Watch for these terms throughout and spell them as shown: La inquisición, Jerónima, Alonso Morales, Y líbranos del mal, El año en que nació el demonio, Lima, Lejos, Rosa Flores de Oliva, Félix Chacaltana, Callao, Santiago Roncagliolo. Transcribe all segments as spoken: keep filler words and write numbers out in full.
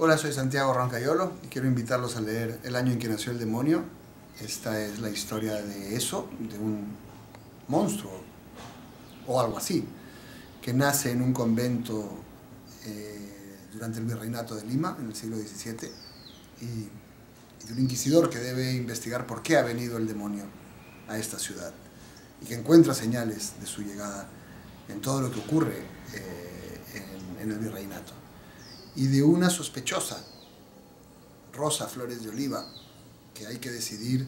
Hola, soy Santiago Roncagliolo y quiero invitarlos a leer El año en que nació el demonio. Esta es la historia de eso, de un monstruo o algo así, que nace en un convento eh, durante el virreinato de Lima en el siglo diecisiete y, y de un inquisidor que debe investigar por qué ha venido el demonio a esta ciudad y que encuentra señales de su llegada en todo lo que ocurre eh, en, en el virreinato. Y de una sospechosa, Rosa Flores de Oliva, que hay que decidir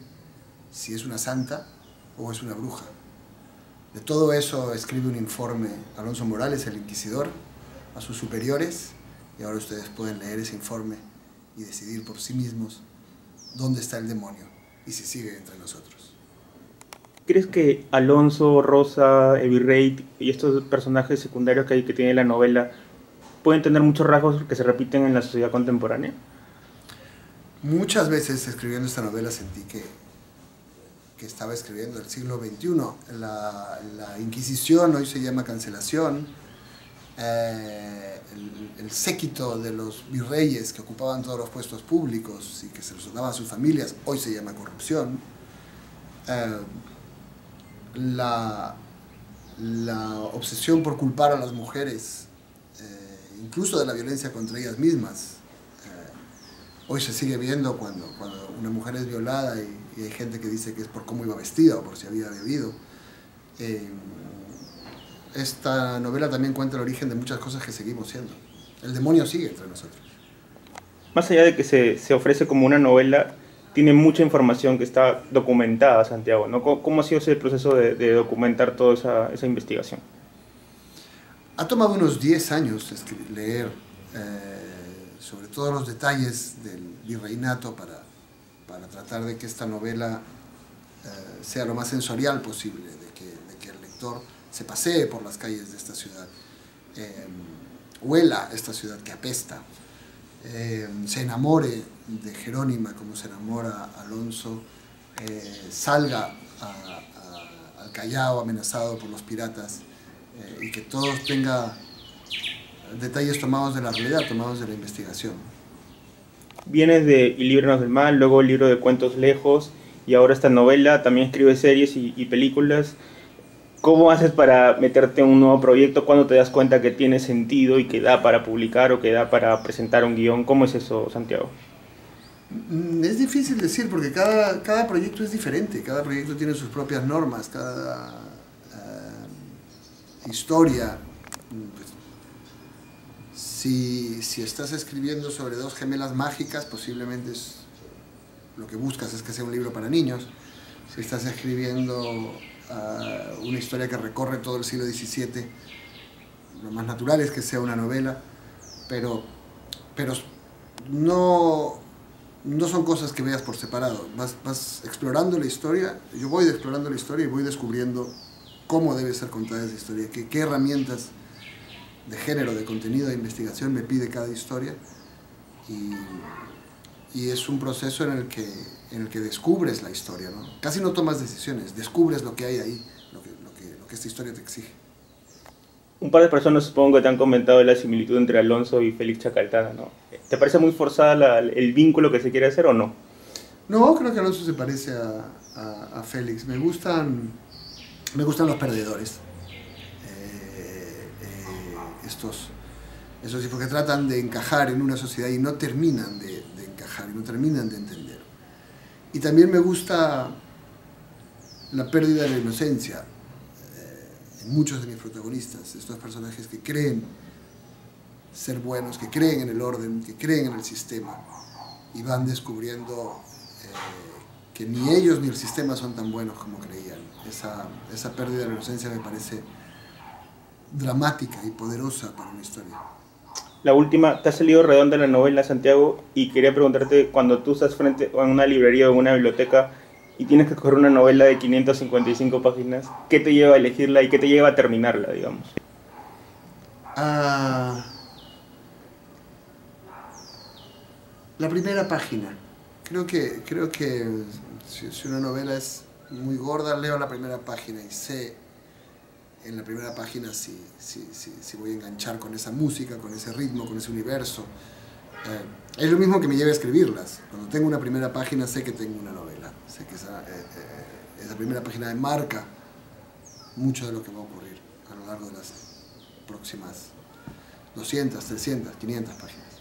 si es una santa o es una bruja. De todo eso escribe un informe Alonso Morales, el inquisidor, a sus superiores, y ahora ustedes pueden leer ese informe y decidir por sí mismos dónde está el demonio y si sigue entre nosotros. ¿Crees que Alonso, Rosa, el Virrey y estos personajes secundarios que hay que tiene la novela pueden tener muchos rasgos que se repiten en la sociedad contemporánea? Muchas veces escribiendo esta novela sentí que, que estaba escribiendo el siglo veintiuno. La, la Inquisición, hoy se llama cancelación, eh, el, el séquito de los virreyes que ocupaban todos los puestos públicos y que se los daba a sus familias, hoy se llama corrupción. Eh, la, la obsesión por culpar a las mujeres, eh, incluso de la violencia contra ellas mismas. Eh, hoy se sigue viendo cuando, cuando una mujer es violada y, y hay gente que dice que es por cómo iba vestida o por si había bebido. Eh, esta novela también cuenta el origen de muchas cosas que seguimos siendo. El demonio sigue entre nosotros. Más allá de que se, se ofrece como una novela, tiene mucha información que está documentada, Santiago, ¿no? ¿Cómo, cómo ha sido ese proceso de, de documentar toda esa, esa investigación? Ha tomado unos diez años leer eh, sobre todos los detalles del virreinato para, para tratar de que esta novela eh, sea lo más sensorial posible, de que, de que el lector se pasee por las calles de esta ciudad, eh, huela esta ciudad que apesta, eh, se enamore de Jerónima como se enamora Alonso, eh, salga a, a, al Callao amenazado por los piratas, y que todos tenga detalles tomados de la realidad, tomados de la investigación. Vienes de Y líbranos del mal, luego el libro de cuentos Lejos, y ahora esta novela, también escribes series y, y películas. ¿Cómo haces para meterte en un nuevo proyecto? ¿Cuándo te das cuenta que tiene sentido y que da para publicar o que da para presentar un guión? ¿Cómo es eso, Santiago? Es difícil decir porque cada, cada proyecto es diferente, cada proyecto tiene sus propias normas, cada historia, pues, si, si estás escribiendo sobre dos gemelas mágicas, posiblemente es, lo que buscas es que sea un libro para niños. Si estás escribiendo uh, una historia que recorre todo el siglo diecisiete, lo más natural es que sea una novela, pero, pero no, no son cosas que veas por separado. Vas, vas explorando la historia, yo voy explorando la historia y voy descubriendo cómo debe ser contada esa historia, qué, qué herramientas de género, de contenido, de investigación me pide cada historia. Y, y es un proceso en el que, en el que descubres la historia, ¿no? Casi no tomas decisiones, descubres lo que hay ahí, lo que, lo que, lo que esta historia te exige. Un par de personas supongo que te han comentado la similitud entre Alonso y Félix Chacaltana, ¿no? ¿Te parece muy forzada la, el vínculo que se quiere hacer o no? No, creo que Alonso se parece a, a, a Félix. Me gustan... Me gustan los perdedores, eh, eh, estos, esos tipos que tratan de encajar en una sociedad y no terminan de, de encajar, y no terminan de entender. Y también me gusta la pérdida de la inocencia eh, en muchos de mis protagonistas, estos personajes que creen ser buenos, que creen en el orden, que creen en el sistema y van descubriendo eh, que ni ellos ni el sistema son tan buenos como creían. Esa, esa pérdida de la inocencia me parece dramática y poderosa para una historia. La última, te ha salido redonda la novela, Santiago, y quería preguntarte, cuando tú estás frente a una librería o una biblioteca y tienes que escoger una novela de quinientas cincuenta y cinco páginas, ¿qué te lleva a elegirla y qué te lleva a terminarla, digamos? Ah, la primera página. Creo que, creo que si una novela es muy gorda, leo la primera página y sé en la primera página si, si, si, si voy a enganchar con esa música, con ese ritmo, con ese universo, Eh, es lo mismo que me lleva a escribirlas. Cuando tengo una primera página sé que tengo una novela, sé que esa, eh, eh, esa primera página marca mucho de lo que va a ocurrir a lo largo de las próximas doscientas, trescientas, quinientas páginas.